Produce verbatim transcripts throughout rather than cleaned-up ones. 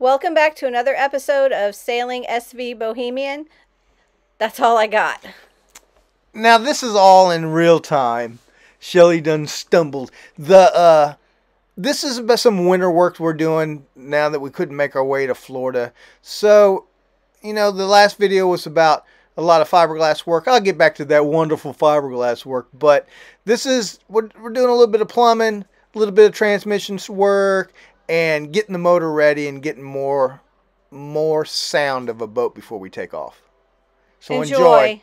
Welcome back to another episode of Sailing S V Bohemian. That's all I got. Now, this is all in real time. Shelley Dunn stumbled. The, uh, this is about some winter work we're doing now that we couldn't make our way to Florida. So, you know, the last video was about a lot of fiberglass work. I'll get back to that wonderful fiberglass work. But this is, we're, we're doing a little bit of plumbing, a little bit of transmissions work, and getting the motor ready and getting more more sound of a boat before we take off. So enjoy. enjoy.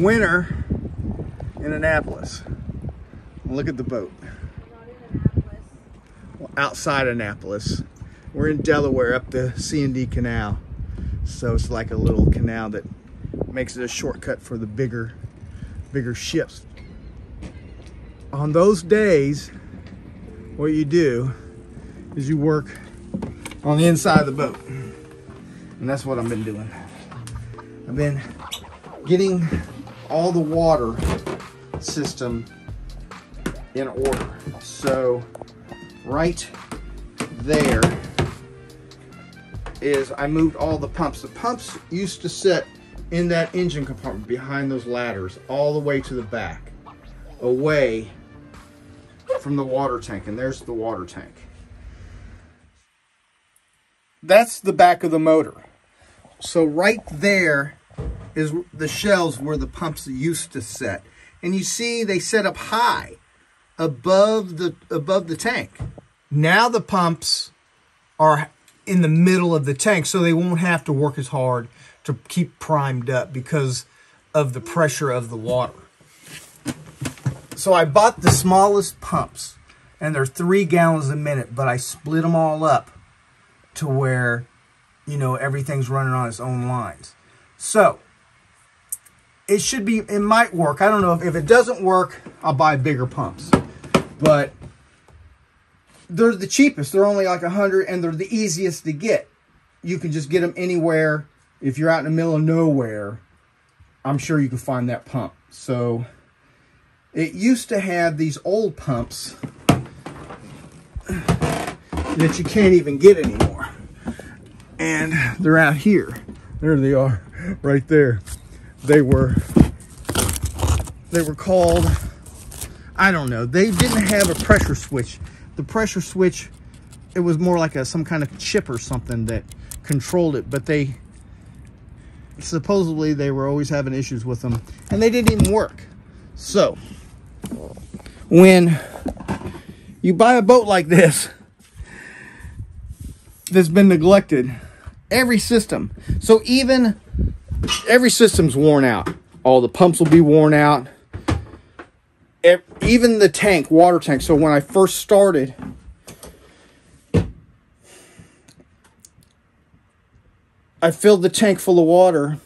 Winter in Annapolis. Look at the boat. Well, outside Annapolis. We're in Delaware up the C and D Canal. So it's like a little canal that makes it a shortcut for the bigger, bigger ships. On those days, what you do is you work on the inside of the boat. And that's what I've been doing. I've been getting all the water system in order. So right there is, I moved all the pumps. The pumps used to sit in that engine compartment behind those ladders all the way to the back, away from the water tank. And there's the water tank. That's the back of the motor. So right there is the shelves where the pumps used to set. And you see they set up high above the above the tank. Now the pumps are in the middle of the tank, so they won't have to work as hard to keep primed up because of the pressure of the water. So I bought the smallest pumps, and they're three gallons a minute, but I split them all up to where, you know, everything's running on its own lines. So it should be, it might work. I don't know if, if it doesn't work, I'll buy bigger pumps. But they're the cheapest. They're only like a hundred, and they're the easiest to get. You can just get them anywhere. If you're out in the middle of nowhere, I'm sure you can find that pump. So it used to have these old pumps that you can't even get anymore. And they're out here. There they are, right there. They were, they were called, I don't know. They didn't have a pressure switch. The pressure switch, it was more like a, some kind of chip or something that controlled it. But they, supposedly they were always having issues with them. And they didn't even work. So, when you buy a boat like this, that's been neglected, every system, so even... every system's worn out. All the pumps will be worn out. Every, even the tank, water tank. So when I first started, I filled the tank full of water.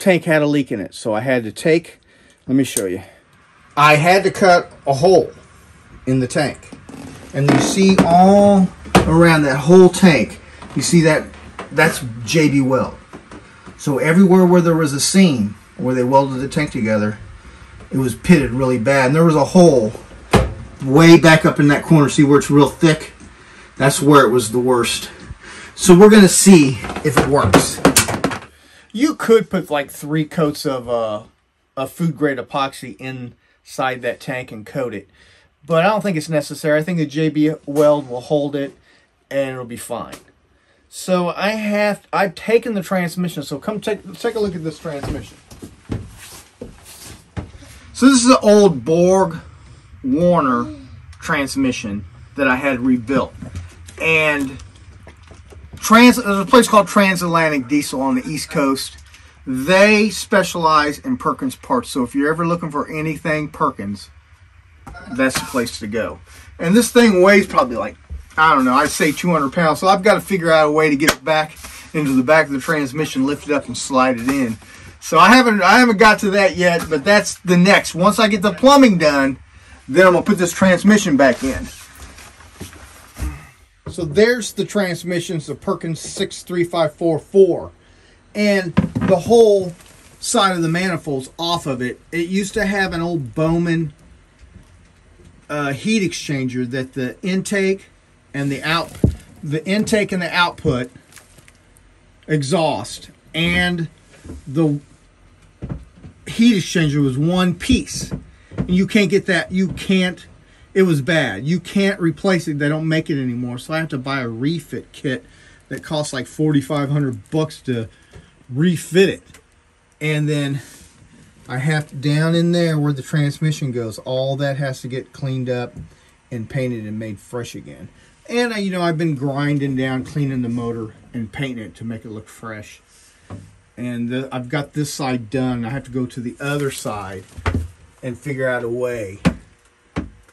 Tank had a leak in it. So I had to take, let me show you. I had to cut a hole in the tank. And you see all around that whole tank, you see that, that's J B Weld. So everywhere where there was a seam, where they welded the tank together, it was pitted really bad. And there was a hole way back up in that corner. See where it's real thick? That's where it was the worst. So we're going to see if it works. You could put like three coats of uh, a food-grade epoxy inside that tank and coat it. But I don't think it's necessary. I think the J B Weld will hold it and it'll be fine. So I have, I've taken the transmission. So come take, take a look at this transmission. So this is the old Borg Warner transmission that I had rebuilt. And trans, there's a place called Transatlantic Diesel on the East Coast. They specialize in Perkins parts. So if you're ever looking for anything Perkins, that's the place to go. And this thing weighs probably like, I don't know, I'd say two hundred pounds. So I've got to figure out a way to get it back into the back of the transmission, lift it up, and slide it in. So I haven't I haven't got to that yet, but that's the next. Once I get the plumbing done, then I'm gonna put this transmission back in. So there's the transmissions, the Perkins six three five four four, and the whole side of the manifolds off of it. It used to have an old Bowman uh, heat exchanger that the intake and the out, the intake and the output exhaust and the heat exchanger was one piece, and you can't get that. You can't. It was bad. You can't replace it. They don't make it anymore. So I have to buy a refit kit that costs like forty-five hundred bucks to refit it. And then I have to, down in there where the transmission goes, all that has to get cleaned up and painted and made fresh again. And, I, you know, I've been grinding down, cleaning the motor and painting it to make it look fresh. And the, I've got this side done. I have to go to the other side and figure out a way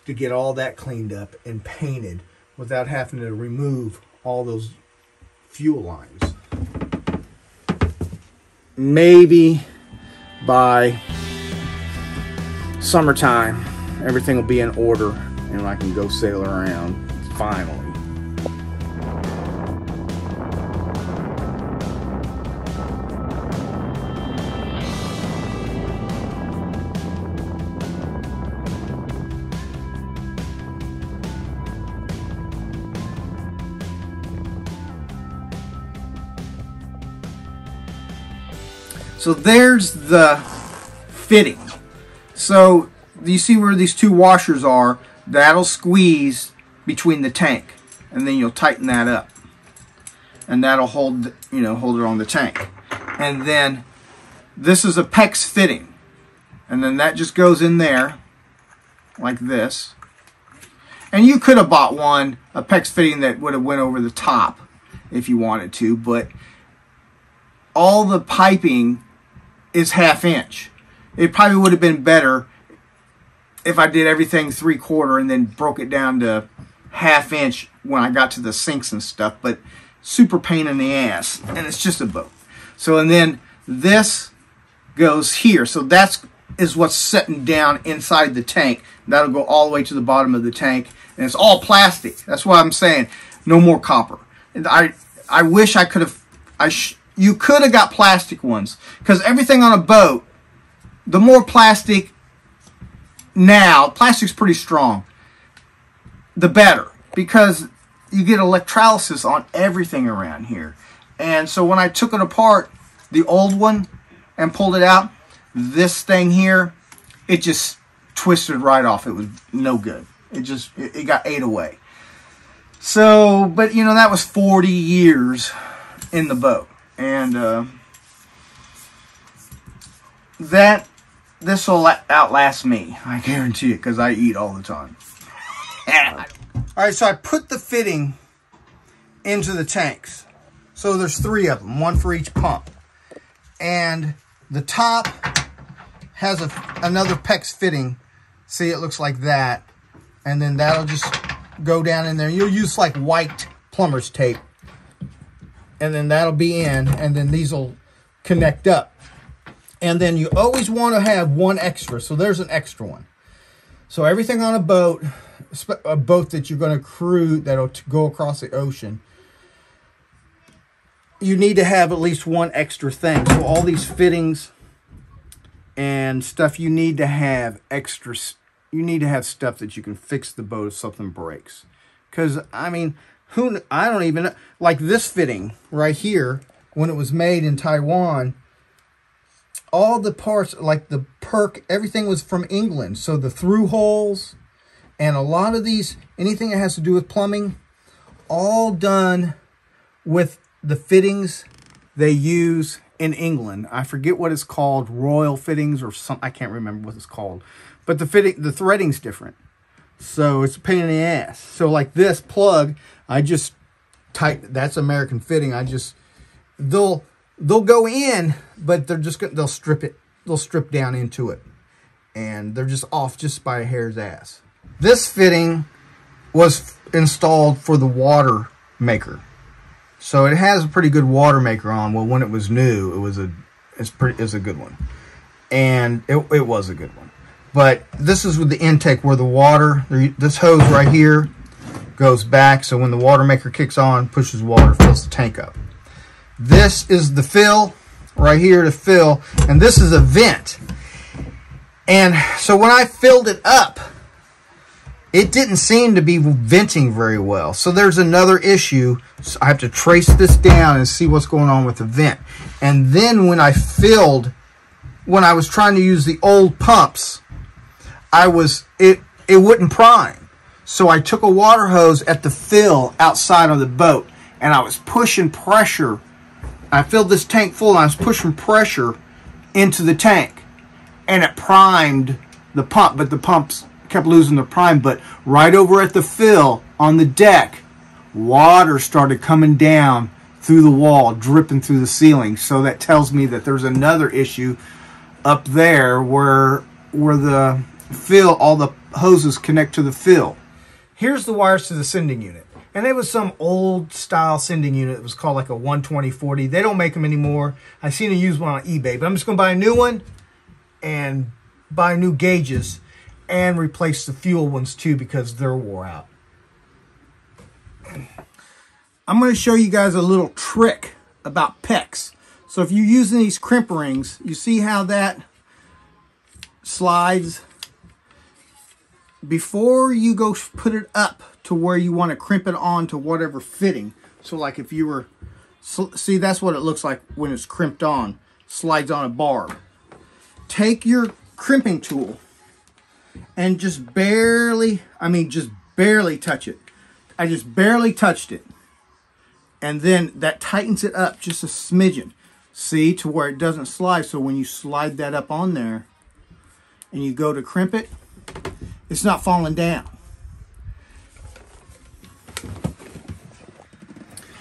to get all that cleaned up and painted without having to remove all those fuel lines. Maybe by summertime, everything will be in order and I can go sail around finally. So there's the fitting. So you see where these two washers are? That'll squeeze between the tank, and then you'll tighten that up, and that'll hold, you know, hold it on the tank. And then this is a PEX fitting, and then that just goes in there like this. And you could have bought one, a PEX fitting that would have went over the top if you wanted to, but all the piping is half inch. It probably would have been better if I did everything three quarter and then broke it down to half inch when I got to the sinks and stuff, but super pain in the ass, and it's just a boat. So, and then this goes here. So that's is what's setting down inside the tank. That'll go all the way to the bottom of the tank, and it's all plastic. That's why I'm saying no more copper. And I I wish I could have, I sh you could have got plastic ones, because everything on a boat, the more plastic now, plastic's pretty strong, the better, because you get electrolysis on everything around here. And so when I took it apart, the old one, and pulled it out, this thing here, it just twisted right off. It was no good. It just, it, it got ate away. So, but you know, that was forty years in the boat. And uh, that this will outlast me, I guarantee it, because I eat all the time. All right, so I put the fitting into the tanks. So there's three of them, one for each pump, and the top has a another PEX fitting. See, it looks like that, and then that'll just go down in there. You'll use like white plumber's tape. And then that'll be in, and then these will connect up. And then you always want to have one extra, so there's an extra one. So everything on a boat, a boat that you're going to crew that'll go across the ocean, you need to have at least one extra thing. So all these fittings and stuff, you need to have extra, you need to have stuff that you can fix the boat if something breaks. Because, I mean, who, I don't even, like this fitting right here, when it was made in Taiwan, all the parts, like the perk, everything was from England. So the through holes and a lot of these, anything that has to do with plumbing, all done with the fittings they use in England. I forget what it's called, royal fittings or something. I can't remember what it's called. But the fitting, the threading's different. So it's a pain in the ass. So like this plug, I just tighten. That's American fitting. I just they'll they'll go in, but they're just gonna, they'll strip it. They'll strip down into it, and they're just off just by a hair's ass. This fitting was installed for the water maker, So it has a pretty good water maker on. Well, when it was new, it was a it's pretty it's a good one, and it it was a good one. But this is with the intake where the water, this hose right here, goes back. So when the water maker kicks on, pushes water, fills the tank up. This is the fill right here to fill, and this is a vent. And so when I filled it up, it didn't seem to be venting very well. So there's another issue. So I have to trace this down and see what's going on with the vent. And then when I filled, when I was trying to use the old pumps, I was it it wouldn't prime. So I took a water hose at the fill outside of the boat, and I was pushing pressure. I filled this tank full, and I was pushing pressure into the tank, and it primed the pump, but the pumps kept losing the prime. But right over at the fill on the deck, water started coming down through the wall, dripping through the ceiling. So that tells me that there's another issue up there where where the fill, all the hoses connect to the fill. Here's the wires to the sending unit, and it was some old style sending unit. It was called like a one twenty forty. They don't make them anymore. I seen a used one on eBay, but I'm just gonna buy a new one and buy new gauges and replace the fuel ones too, because they're wore out. I'm going to show you guys a little trick about PEX. So if you're using these crimp rings, you see how that slides? Before you go put it up to where you want to crimp it on to whatever fitting. So like if you were, see, that's what it looks like when it's crimped on, slides on a barb. Take your crimping tool and just barely, I mean, just barely touch it. I just barely touched it. And then that tightens it up just a smidgen. See, to where it doesn't slide. So when you slide that up on there and you go to crimp it, it's not falling down.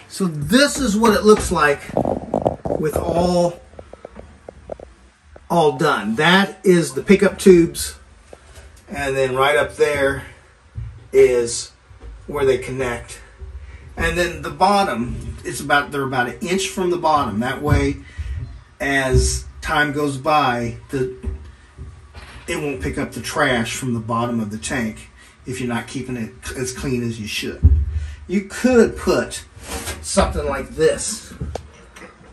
So this is what it looks like with all, all done. That is the pickup tubes. And then right up there is where they connect. And then the bottom, it's about they're about an inch from the bottom. That way, as time goes by, the it won't pick up the trash from the bottom of the tank if you're not keeping it as clean as you should. You could put something like this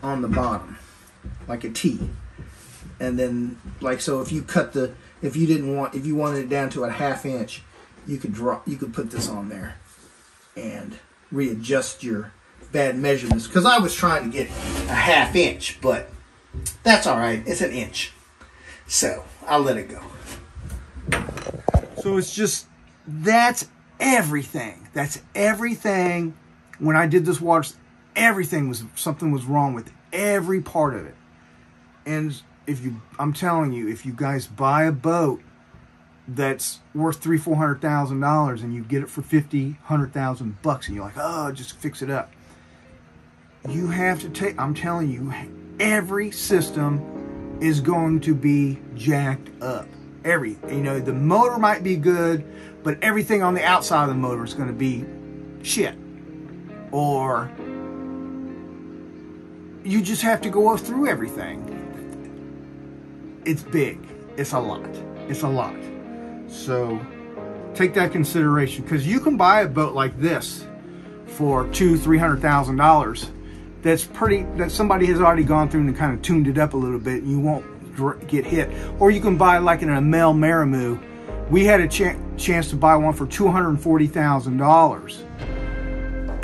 on the bottom, like a T. And then, like, so if you cut the, if you didn't want, if you wanted it down to a half inch, you could draw, you could put this on there and readjust your bad measurements. Because I was trying to get a half inch, but that's all right. It's an inch. So I'll let it go. So it's just, that's everything. That's everything. When I did this water, everything was, something was wrong with every part of it. And if you, I'm telling you, if you guys buy a boat that's worth three, four hundred thousand dollars, and you get it for fifty, hundred thousand bucks, and you're like, oh, just fix it up. You have to take. I'm telling you, every system is going to be jacked up. Every, you know, the motor might be good, but everything on the outside of the motor is going to be shit. Or you just have to go through everything. It's big. It's a lot. It's a lot. So take that consideration, because you can buy a boat like this for two, three hundred thousand dollars. That's pretty. That somebody has already gone through and kind of tuned it up a little bit, and you won't get hit. Or you can buy like an Amel Maramu. We had a ch chance to buy one for two hundred forty thousand dollars,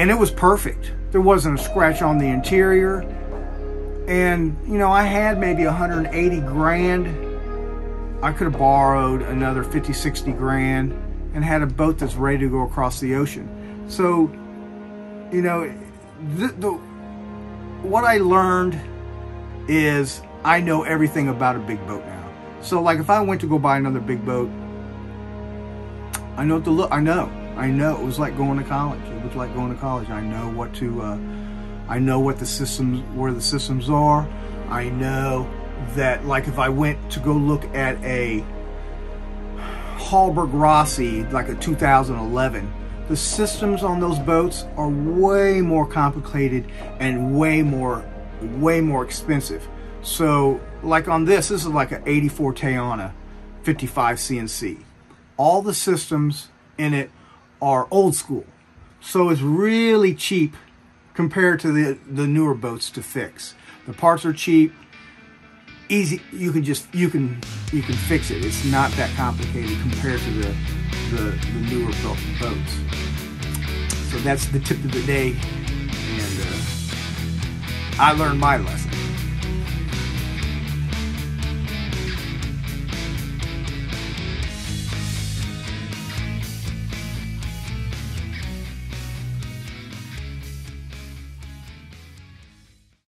and it was perfect. There wasn't a scratch on the interior. And, you know, I had maybe one hundred eighty grand. I could have borrowed another fifty, sixty grand and had a boat that's ready to go across the ocean. So, you know, the, the, what I learned is I know everything about a big boat now. So, like, if I went to go buy another big boat, I know what to look. I know. I know. It was like going to college. It was like going to college. I know what to... Uh, I know what the systems, where the systems are. I know that, like, if I went to go look at a Hallberg Rossi, like a two thousand eleven, The systems on those boats are way more complicated and way more, way more expensive. So like on this, this is like an eighty-four Tayana fifty-five C N C. All the systems in it are old school. So it's really cheap compared to the, the newer boats to fix. The parts are cheap, easy, you can just, you can, you can fix it. It's not that complicated compared to the, the, the newer built boats. So that's the tip of the day. And uh, I learned my lesson.